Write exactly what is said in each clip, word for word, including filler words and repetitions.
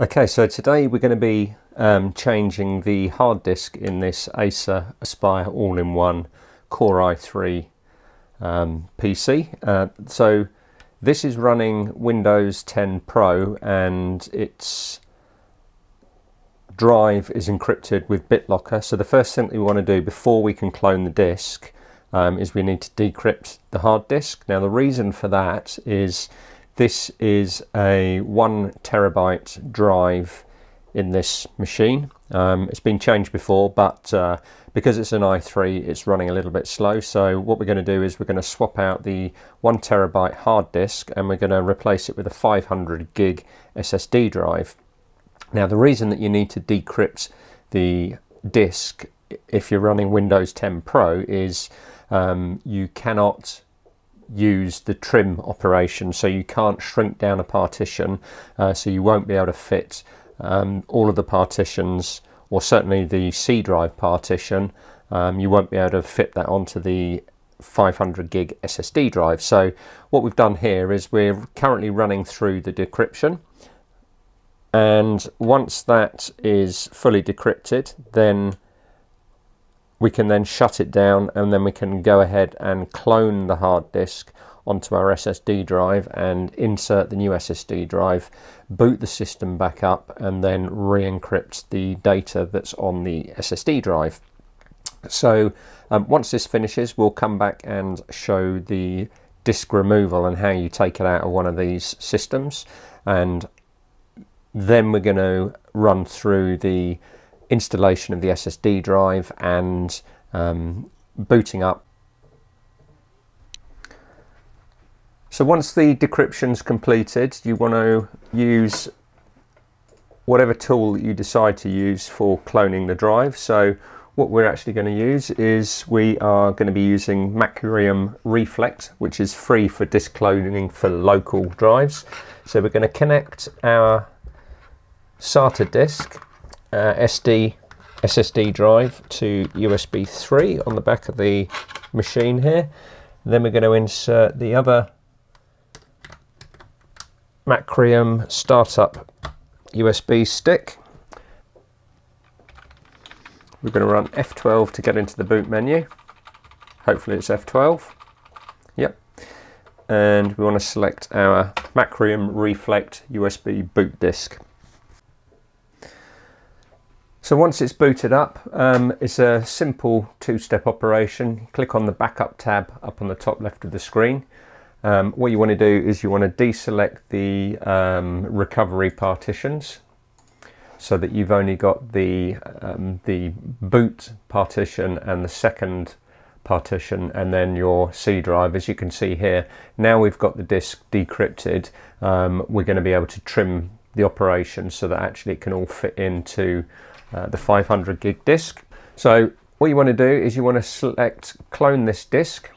Okay, so today we're going to be um, changing the hard disk in this Acer Aspire all-in-one Core i three um, P C. Uh, so this is running Windows ten Pro and its drive is encrypted with BitLocker. So the first thing that we want to do before we can clone the disk um, is we need to decrypt the hard disk. Now the reason for that is this is a one terabyte drive in this machine. Um, it's been changed before, but uh, because it's an i three, it's running a little bit slow. So what we're going to do is we're going to swap out the one terabyte hard disk and we're going to replace it with a five hundred gig S S D drive. Now, the reason that you need to decrypt the disk if you're running Windows ten Pro is um, you cannot use the trim operation, so you can't shrink down a partition, uh, so you won't be able to fit um, all of the partitions, or certainly the C drive partition. Um, you won't be able to fit that onto the five hundred gig S S D drive. So what we've done here is we're currently running through the decryption, and once that is fully decrypted, then we can then shut it down, and then we can go ahead and clone the hard disk onto our S S D drive and insert the new S S D drive, boot the system back up, and then re-encrypt the data that's on the S S D drive. So um, once this finishes, we'll come back and show the disk removal and how you take it out of one of these systems. And then we're going to run through the installation of the S S D drive and um, booting up. So once the decryption's completed, you want to use whatever tool that you decide to use for cloning the drive. So what we're actually going to use is we are going to be using Macrium Reflect, which is free for disk cloning for local drives. So we're going to connect our SATA disk Uh, S S D drive to U S B three on the back of the machine here. And then we're going to insert the other Macrium startup U S B stick. We're going to run F twelve to get into the boot menu. Hopefully it's F twelve. Yep. And we want to select our Macrium Reflect U S B boot disk. So once it's booted up, um, it's a simple two-step operation. Click on the backup tab up on the top left of the screen. Um, what you want to do is you want to deselect the um, recovery partitions so that you've only got the, um, the boot partition and the second partition and then your C drive. As you can see here, now we've got the disk decrypted, um, we're going to be able to trim the operation so that actually it can all fit into Uh, the five hundred gig disk. So what you want to do is you want to select clone this disk,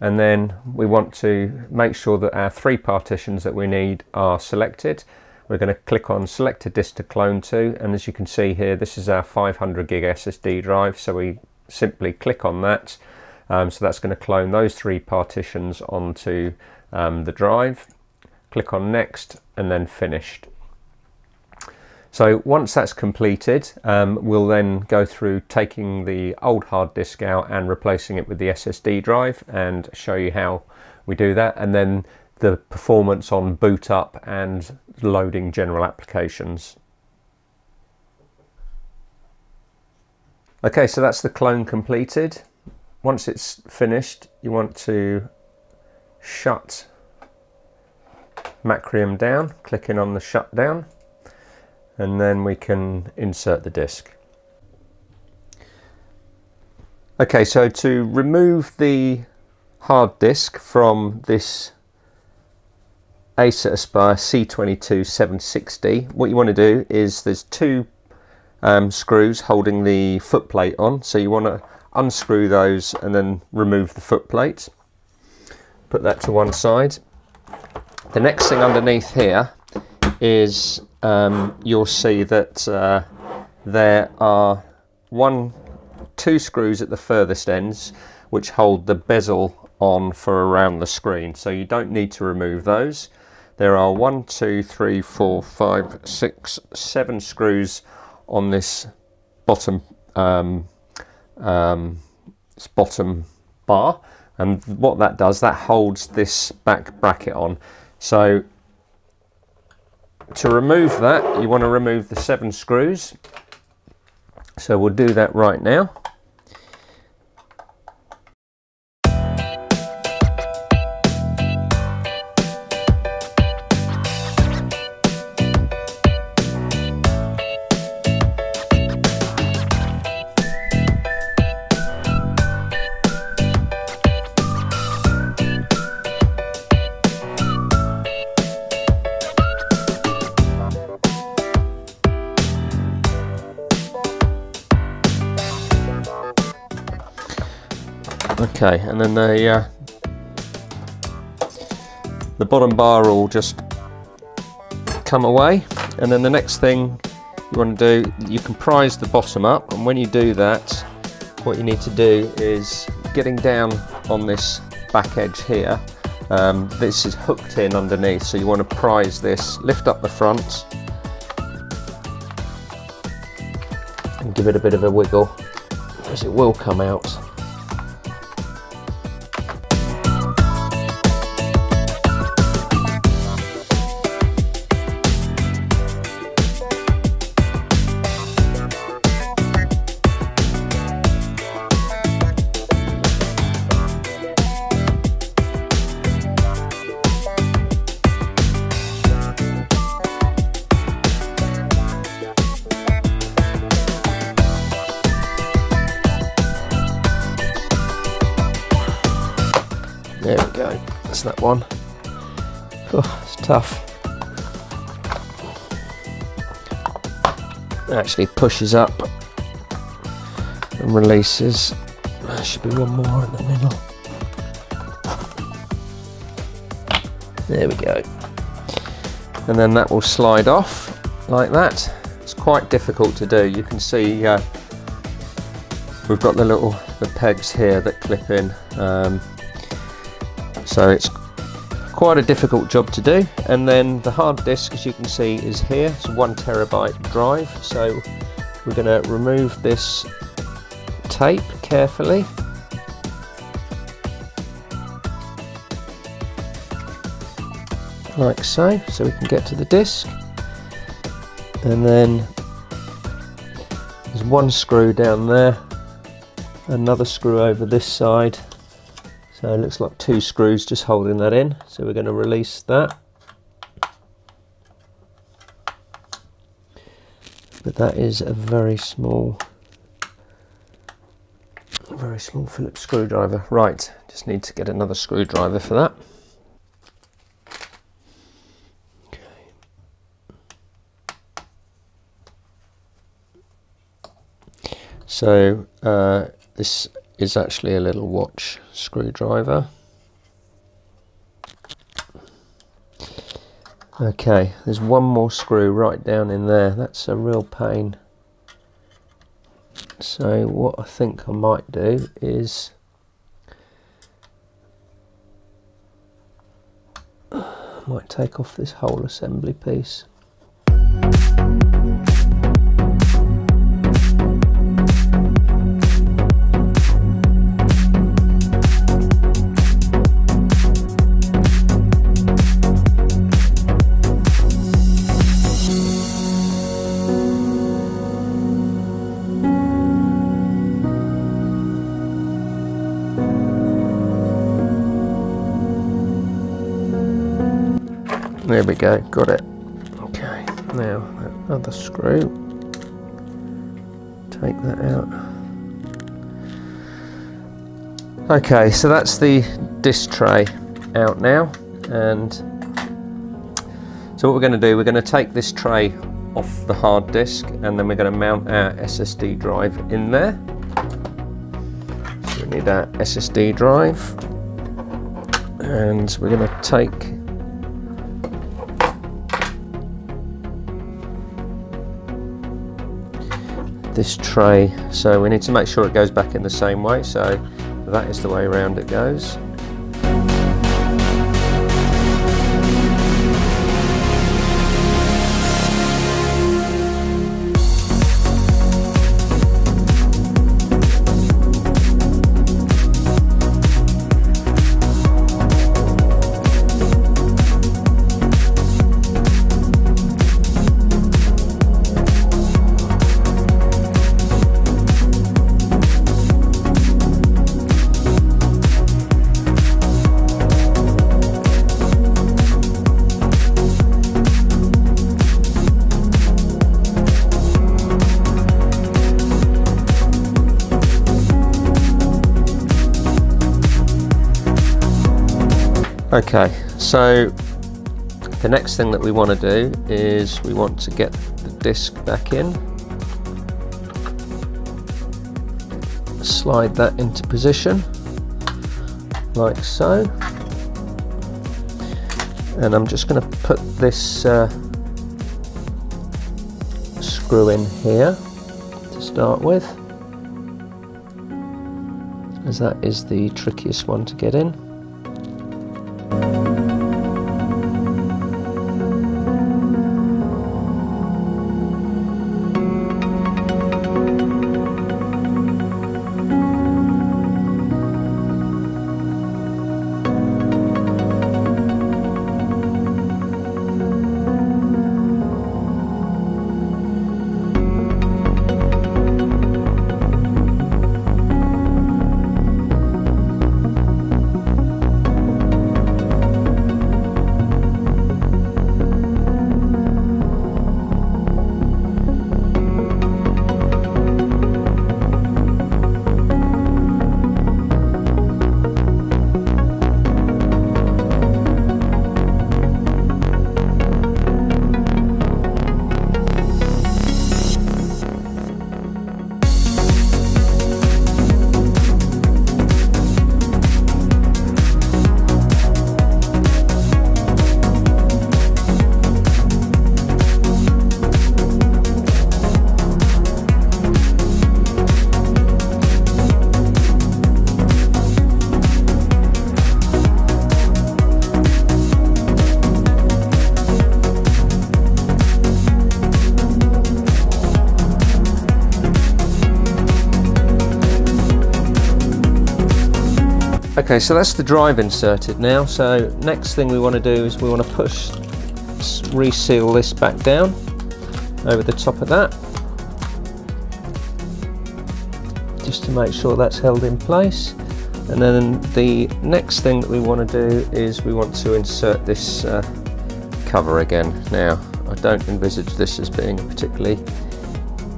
and then we want to make sure that our three partitions that we need are selected. We're going to click on select a disk to clone to, and as you can see here, this is our five hundred gig S S D drive, so we simply click on that. Um, so that's going to clone those three partitions onto um, the drive. Click on next and then finished. So once that's completed, um, we'll then go through taking the old hard disk out and replacing it with the S S D drive and show you how we do that, and then the performance on boot up and loading general applications. Okay, so that's the clone completed. Once it's finished, you want to shut Macrium down, clicking on the shutdown, and then we can insert the disk. Okay, so to remove the hard disk from this Acer Aspire C two two seven six zero, what you want to do is there's two um, screws holding the footplate on, so you want to unscrew those and then remove the footplate. Put that to one side. The next thing underneath here is Um, you'll see that uh, there are one, two screws at the furthest ends which hold the bezel on for around the screen. So you don't need to remove those. There are one, two, three, four, five, six, seven screws on this bottom um, um, this bottom bar, and what that does, that holds this back bracket on. So to remove that, you want to remove the seven screws. So we'll do that right now. Okay, and then the uh, the bottom bar will just come away, and then the next thing you want to do, you can prise the bottom up, and when you do that, what you need to do is getting down on this back edge here. Um, this is hooked in underneath, so you want to prise this, lift up the front, and give it a bit of a wiggle, because it will come out. There we go, that's that one. Oh, it's tough. It actually pushes up and releases. There should be one more in the middle. There we go. And then that will slide off like that. It's quite difficult to do. You can see uh, we've got the little the pegs here that clip in. Um, So it's quite a difficult job to do. And then the hard disk, as you can see, is here. It's a one terabyte drive. So we're going to remove this tape carefully. Like so, so we can get to the disk. And then there's one screw down there, another screw over this side. So it looks like two screws just holding that in. So we're going to release that. But that is a very small, very small Phillips screwdriver. Right, just need to get another screwdriver for that. Okay. So uh, this is actually a little watch screwdriver. Okay, there's one more screw right down in there. That's a real pain. So what I think I might do is I might take off this whole assembly piece. There we go, got it. Okay, now that other screw, take that out. Okay, so that's the disk tray out now. And so what we're going to do, we're going to take this tray off the hard disk, and then we're going to mount our S S D drive in there. So we need our S S D drive, and we're going to take this tray, so we need to make sure it goes back in the same way, so that is the way around it goes. Okay, so the next thing that we want to do is we want to get the disk back in, slide that into position like so, and I'm just going to put this uh, screw in here to start with, as that is the trickiest one to get in. Okay, so that's the drive inserted now. So next thing we want to do is we want to push, reseal this back down over the top of that, just to make sure that's held in place. And then the next thing that we want to do is we want to insert this uh, cover again. Now, I don't envisage this as being a particularly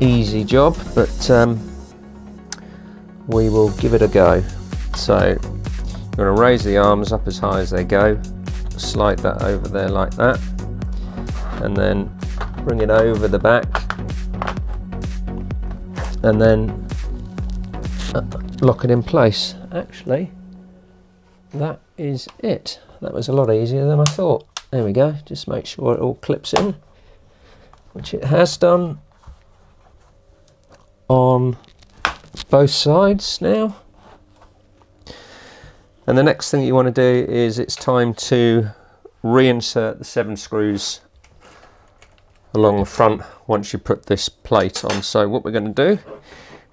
easy job, but um, we will give it a go. So I'm going to raise the arms up as high as they go, slide that over there like that, and then bring it over the back, and then lock it in place. Actually, that is it. That was a lot easier than I thought. There we go, just make sure it all clips in, which it has done on both sides now. And the next thing you want to do is it's time to reinsert the seven screws along the front once you put this plate on. So what we're going to do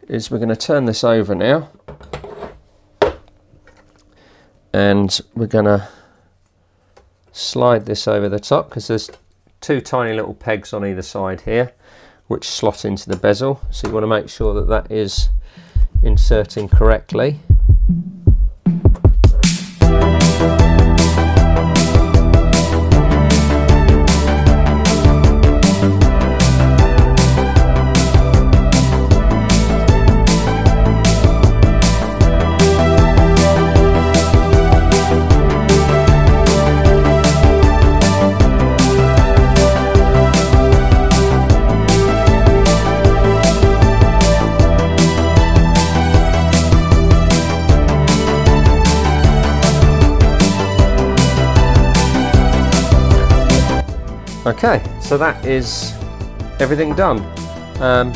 is we're going to turn this over now, and we're going to slide this over the top, because there's two tiny little pegs on either side here which slot into the bezel. So you want to make sure that that is inserting correctly. Okay, so that is everything done. Um,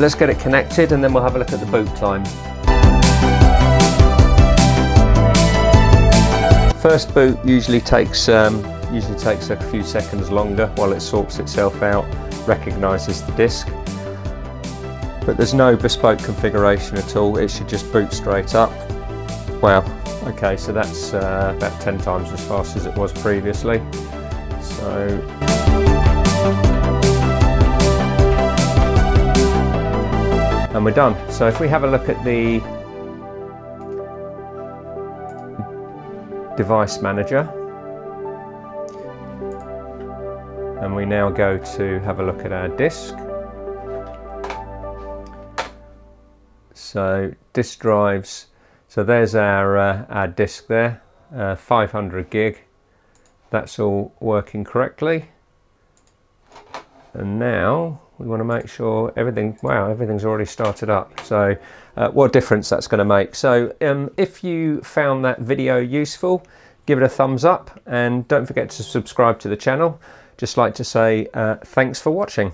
let's get it connected, and then we'll have a look at the boot time. First boot usually takes um, usually takes a few seconds longer while it sorts itself out, recognises the disk. But there's no bespoke configuration at all. It should just boot straight up. Wow. Okay, so that's uh, about ten times as fast as it was previously. So, and we're done. So if we have a look at the device manager, and we now go to have a look at our disk. So disk drives. So there's our, uh, our disk there, uh, five hundred gig. That's all working correctly. And now we want to make sure everything, wow, everything's already started up. So uh, what difference that's going to make. So um, if you found that video useful, give it a thumbs up and don't forget to subscribe to the channel. Just like to say uh, thanks for watching.